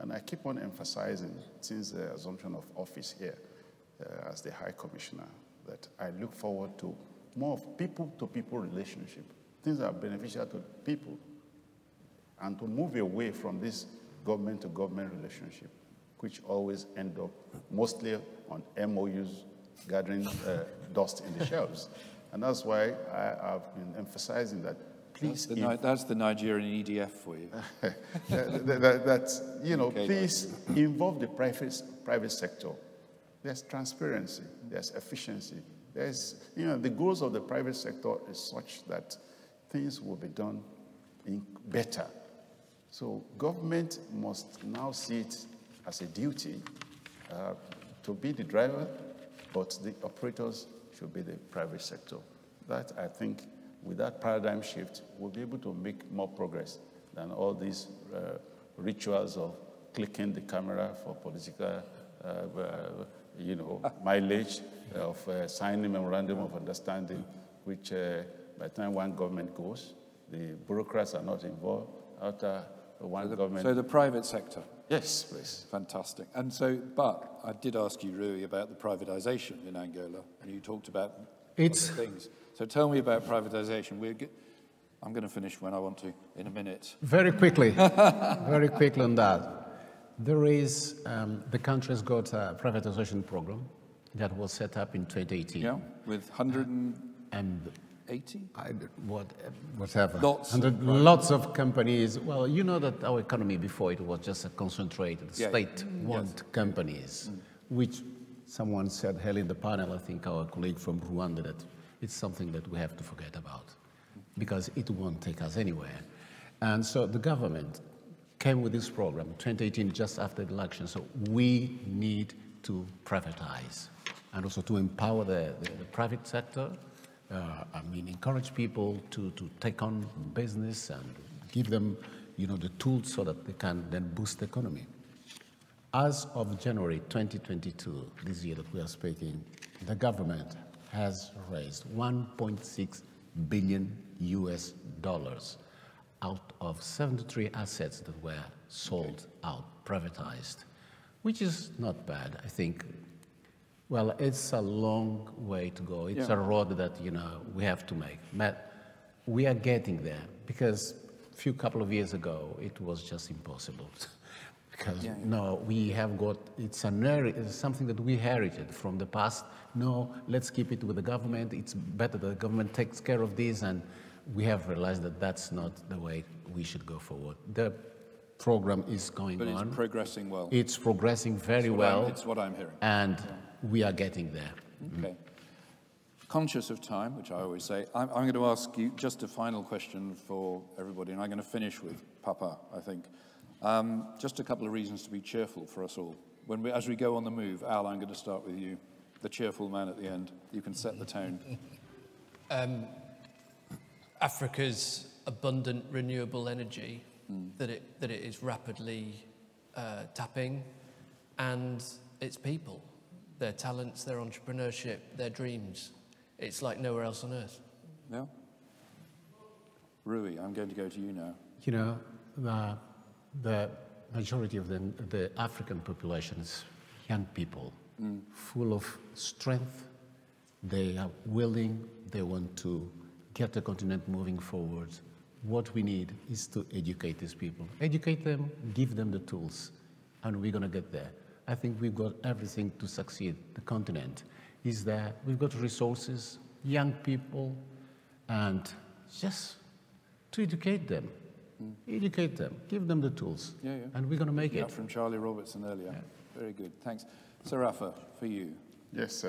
And I keep on emphasizing, since the assumption of office here as the High Commissioner, that I look forward to more of people-to-people relationship, things that are beneficial to people, and to move away from this government-to-government relationship, which always end up mostly on MOUs gathering dust in the shelves. And that's why I've been emphasizing that. Please, that's the Nigerian EDF for you. That's, you know, okay, please involve the private sector. There's transparency, there's efficiency. There's, you know, the goals of the private sector is such that things will be done better. So government must now see it as a duty to be the driver, but the operators should be the private sector. That, I think, with that paradigm shift, we'll be able to make more progress than all these rituals of clicking the camera for political, you know, mileage of signing memorandum of understanding, which by the time one government goes, the bureaucrats are not involved after one government. So the private sector. Yes, please. Fantastic. And so, but I did ask you, Rui, about the privatization in Angola, and you talked about other things. So tell me about privatization. I'm going to finish when I want to in a minute. Very quickly, very quickly on that. There is, the country's got a privatization program that was set up in 2018. Yeah, with 180? Whatever. Lots of companies. Well, you know that our economy before it was just a concentrated state-owned companies, which someone said, hell in the panel, I think our colleague from Rwanda, that it's something that we have to forget about because it won't take us anywhere. And so the government came with this program in 2018, just after the election. So we need to privatize and also to empower the private sector. I mean, encourage people to take on business and give them, you know, the tools so that they can then boost the economy. As of January 2022, this year that we are speaking, the government has raised $1.6 billion out of 73 assets that were sold out, privatized, which is not bad, I think. Well, it's a long way to go. It's a road that, you know, we have to make. But we are getting there, because a couple of years ago, it was just impossible. Because no, we have got, it's an area, it's something that we inherited from the past. No, let's keep it with the government. It's better that the government takes care of this. And we have realized that that's not the way we should go forward. The program is going on. But it's progressing well. It's progressing very well. It's what I'm hearing. And we are getting there. Okay. Conscious of time, which I always say, I'm going to ask you just a final question for everybody. And I'm going to finish with Papa, I think. Just a couple of reasons to be cheerful for us all. As we go on the move, Al, I'm going to start with you, the cheerful man at the end. You can set the tone. Africa's abundant renewable energy that it is rapidly tapping, and its people, their talents, their entrepreneurship, their dreams. It's like nowhere else on earth. Yeah. Rui, I'm going to go to you now. You know, the majority of the African population is young people, full of strength. They are willing, they want to get the continent moving forward. What we need is to educate these people. Educate them, give them the tools, and we're going to get there. I think we've got everything to succeed. The continent is there. We've got resources, young people, and just to educate them. Educate them, give them the tools, and we're going to make it. From Charlie Robertson earlier. Yeah. Very good, thanks. Sarafa, for you. Yes,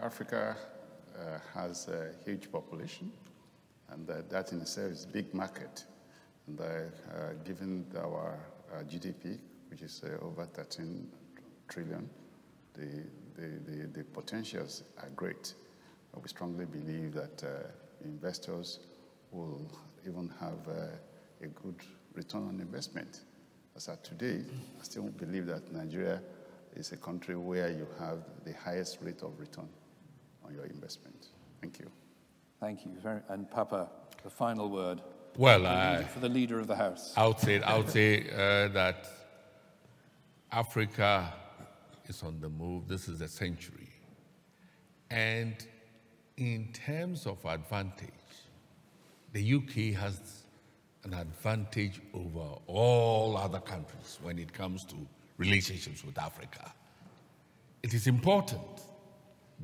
Africa has a huge population, and that in itself is a big market. given our GDP, which is over 13 trillion, the potentials are great. We strongly believe that investors will even have a good return on investment. As of today, I still believe that Nigeria is a country where you have the highest rate of return on your investment. Thank you. Thank you. And Papa, the final word. Well, for the leader of the House. I would say that Africa is on the move. This is a century. And in terms of advantage, the UK has an advantage over all other countries when it comes to relationships with Africa. It is important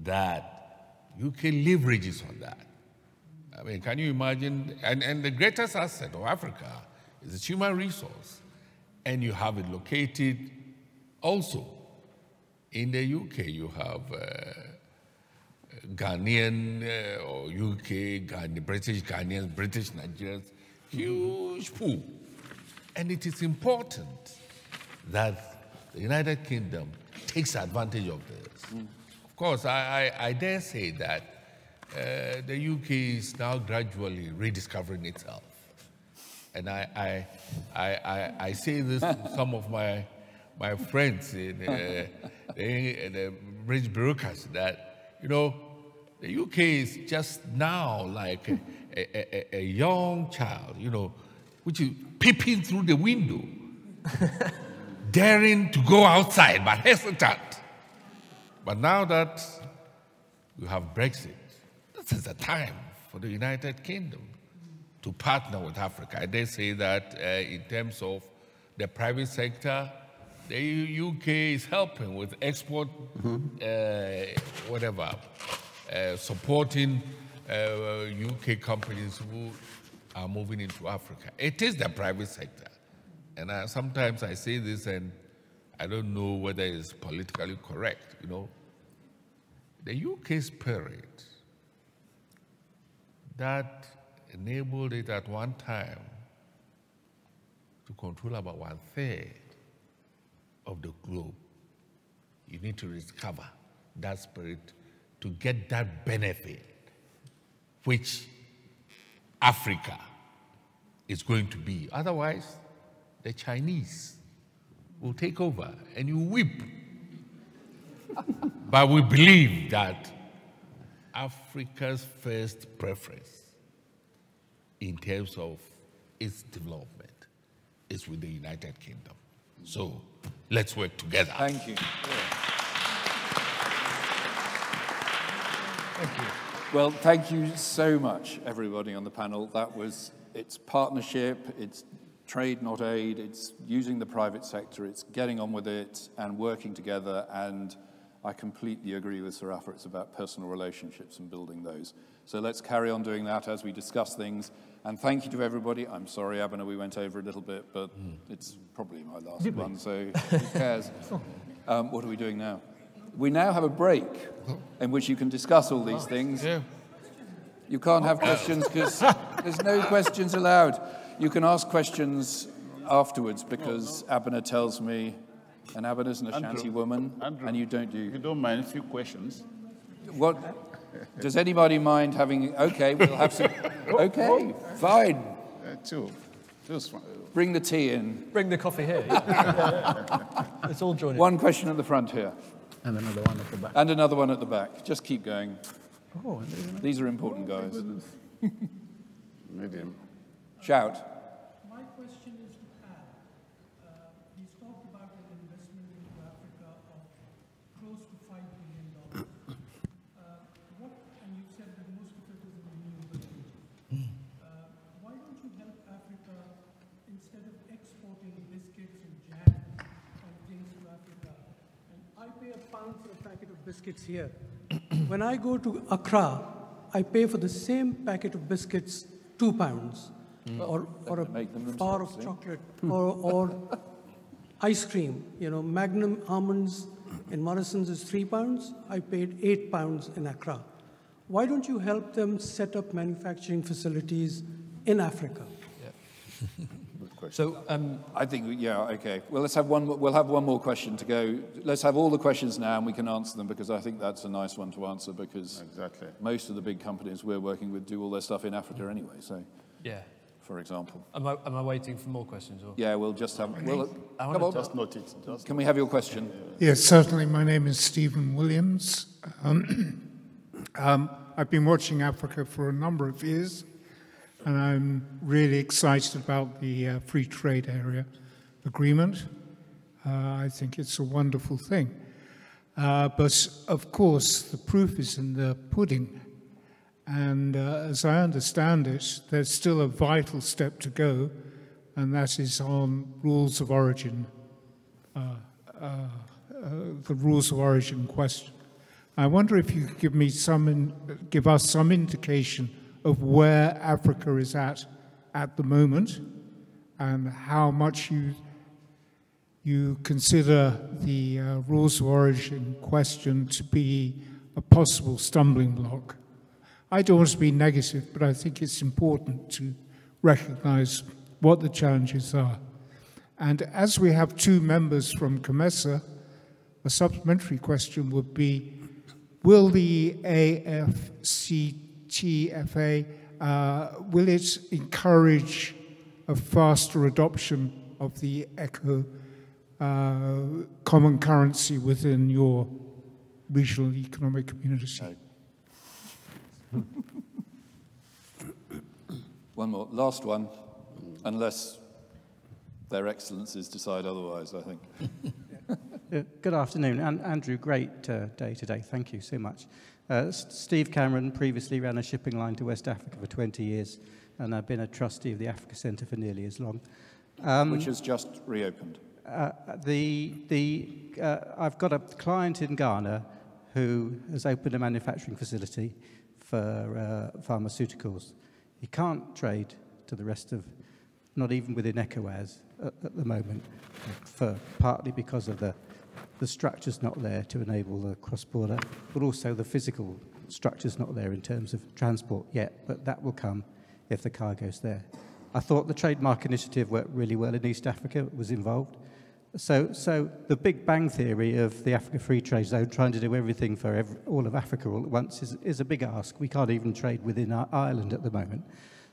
that UK leverages on that. I mean, can you imagine? And the greatest asset of Africa is its human resource. And you have it located also in the UK. You have Ghanaian or UK, British Ghanaians, British Nigerians, huge pool. And it is important that the United Kingdom takes advantage of this. Of course, I dare say that the UK is now gradually rediscovering itself. And I say this to some of my friends in the British bureaucrats that, you know, the UK is just now like a young child, you know, which is peeping through the window, daring to go outside, but hesitant. But now that you have Brexit, this is the time for the United Kingdom to partner with Africa. I dare say that in terms of the private sector, the UK is helping with export, supporting UK companies who are moving into Africa. It is the private sector. And sometimes I say this and I don't know whether it's politically correct, you know. The UK spirit that enabled it at one time to control about 1/3 of the globe, you need to discover that spirit to get that benefit which Africa is going to be. Otherwise, the Chinese will take over and you weep. But we believe that Africa's first preference in terms of its development is with the United Kingdom. So let's work together. Thank you. Yeah. Thank you. Well, thank you so much, everybody on the panel. That was, it's partnership, it's trade, not aid, it's using the private sector, it's getting on with it and working together. And I completely agree with Sarafa, it's about personal relationships and building those. So let's carry on doing that as we discuss things. And thank you to everybody. I'm sorry, Abner, we went over a little bit, but it's probably my last one, so who cares? What are we doing now? We now have a break in which you can discuss all these things. Yeah. You can't have questions because there's no questions allowed. You can ask questions afterwards because Abner tells me, and Abner's an Ashanti woman, and you don't do... You don't mind a few questions. What? Does anybody mind having... Okay, we'll have some... Okay, fine. Two. This one. Bring the tea in. Bring the coffee here. It's all joined. One question at the front here. And another one at the back. And another one at the back. Just keep going. Oh, these are important guys. Medium. Shout. My question is to Pat. He's talked about an investment into Africa of close to $5 billion. And you said that most of it is in renewable energy. Why don't you help Africa instead of exporting biscuits and jam and things to Africa? I pay £1 for a packet of biscuits here. When I go to Accra, I pay for the same packet of biscuits £2, or a bar of chocolate, or ice cream. You know, Magnum almonds in Morrison's is £3. I paid £8 in Accra. Why don't you help them set up manufacturing facilities in Africa? Good question. So I think, yeah, okay. Well, let's have one. We'll have one more question to go. Let's have all the questions now, and we can answer them, because I think that's a nice one to answer, because exactly most of the big companies we're working with do all their stuff in Africa anyway. So yeah. For example. Am I waiting for more questions? Or? Yeah, we'll just have... Well, come on. Just note it. Just can we have your question? Yes, certainly. My name is Stephen Williams. I've been watching Africa for a number of years, and I'm really excited about the free trade area agreement. I think it's a wonderful thing. But, of course, the proof is in the pudding. And as I understand it, there's still a vital step to go, and that is on rules of origin, the rules of origin question. I wonder if you could give me some, give us some indication of where Africa is at the moment, and how much you consider the rules of origin question to be a possible stumbling block. I don't want to be negative, but I think it's important to recognize what the challenges are. And as we have two members from COMESA, a supplementary question would be, will the AfCFTA, will it encourage a faster adoption of the ECO common currency within your regional economic community? Okay. One more, last one, unless their excellencies decide otherwise, I think. Good afternoon, Andrew, great day today, thank you so much. Steve Cameron previously ran a shipping line to West Africa for 20 years, and I've been a trustee of the Africa Centre for nearly as long. Which has just reopened. I've got a client in Ghana who has opened a manufacturing facility for pharmaceuticals. He can't trade to the rest of, not even within ECOWAS at the moment, for partly because of the structure's not there to enable the cross-border, but also the physical structure's not there in terms of transport yet, but that will come if the cargo's there. I thought the Trademark Initiative worked really well in East Africa, was involved. So the big bang theory of the Africa Free Trade Zone trying to do everything for all of Africa all at once is a big ask. We can't even trade within our island at the moment.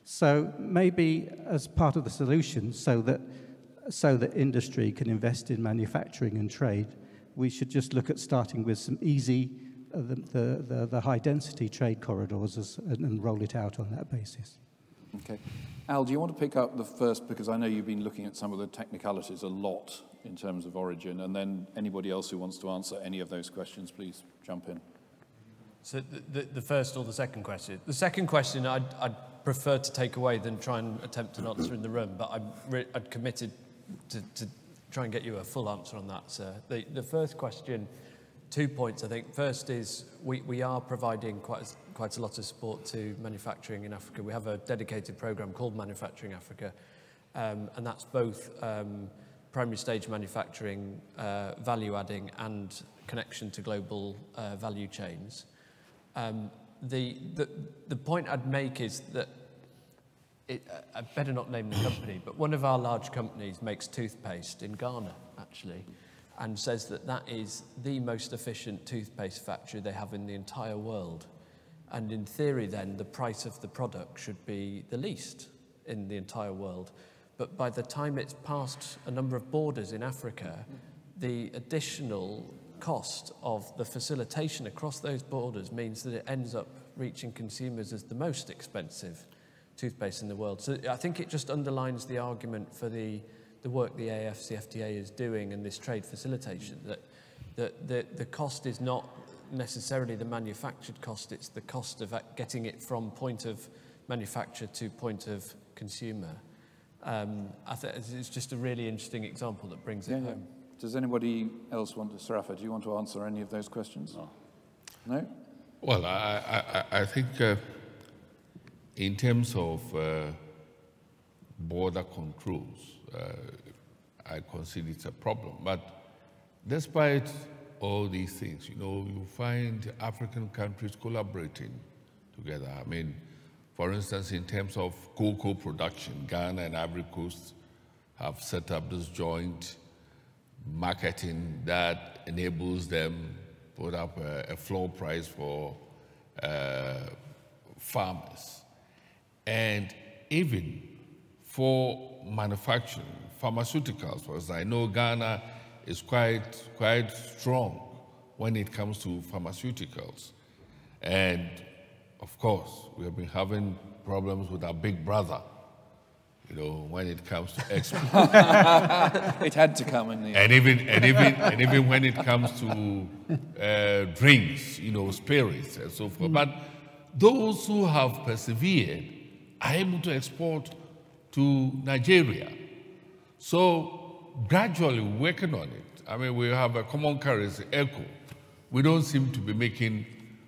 So maybe as part of the solution, so that industry can invest in manufacturing and trade, we should just look at starting with some easy, the high-density trade corridors and roll it out on that basis. Okay. Al, do you want to pick up the first, because I know you've been looking at some of the technicalities a lot in terms of origin, and then anybody else who wants to answer any of those questions, please jump in. So the first or the second question? The second question I'd prefer to take away than try and attempt an answer in the room, but I'd committed to try and get you a full answer on that, sir. The first question, 2 points, I think. First is we are providing quite a lot of support to manufacturing in Africa. We have a dedicated program called Manufacturing Africa, and that's both primary stage manufacturing, value adding, and connection to global value chains. The point I'd make is that, I better not name the company, but one of our large companies makes toothpaste in Ghana, actually, and says that that is the most efficient toothpaste factory they have in the entire world. And in theory then, the price of the product should be the least in the entire world. But by the time it's passed a number of borders in Africa, the additional cost of the facilitation across those borders means that it ends up reaching consumers as the most expensive toothpaste in the world. So I think it just underlines the argument for the work the AfCFTA is doing and this trade facilitation, that the cost is not necessarily the manufactured cost, it's the cost of getting it from point of manufacture to point of consumer. I think it's just a really interesting example that brings it home. Does anybody else want to, Sarafa, do you want to answer any of those questions? No? Well, I think in terms of border controls, I consider it's a problem. But despite all these things, you find African countries collaborating together. I mean, For instance, in terms of cocoa production, Ghana and Ivory Coast have set up this joint marketing that enables them to put up a floor price for farmers. And even for manufacturing, pharmaceuticals, for instance, I know Ghana is quite strong when it comes to pharmaceuticals. And of course, we have been having problems with our big brother, you know, when it comes to export. It had to come in the end. And even when it comes to drinks, you know, spirits and so forth. Mm. But those who have persevered are able to export to Nigeria. So gradually working on it. I mean, we have a common currency, ECO. We don't seem to be making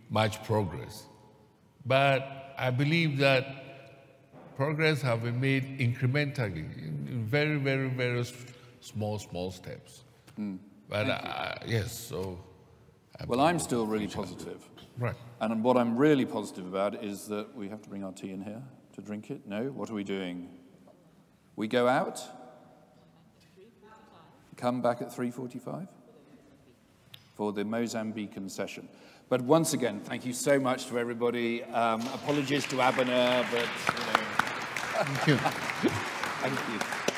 much progress. But I believe that progress has been made incrementally in very, very, very small steps. Mm. But yes, so. Well, I'm still really positive. Right. And what I'm really positive about is that we have to bring our tea in here to drink it. No, what are we doing? We go out, come back at 3:45 for the Mozambican session. But once again, thank you so much to everybody. Apologies to Abner, but you know. Thank you. Thank you.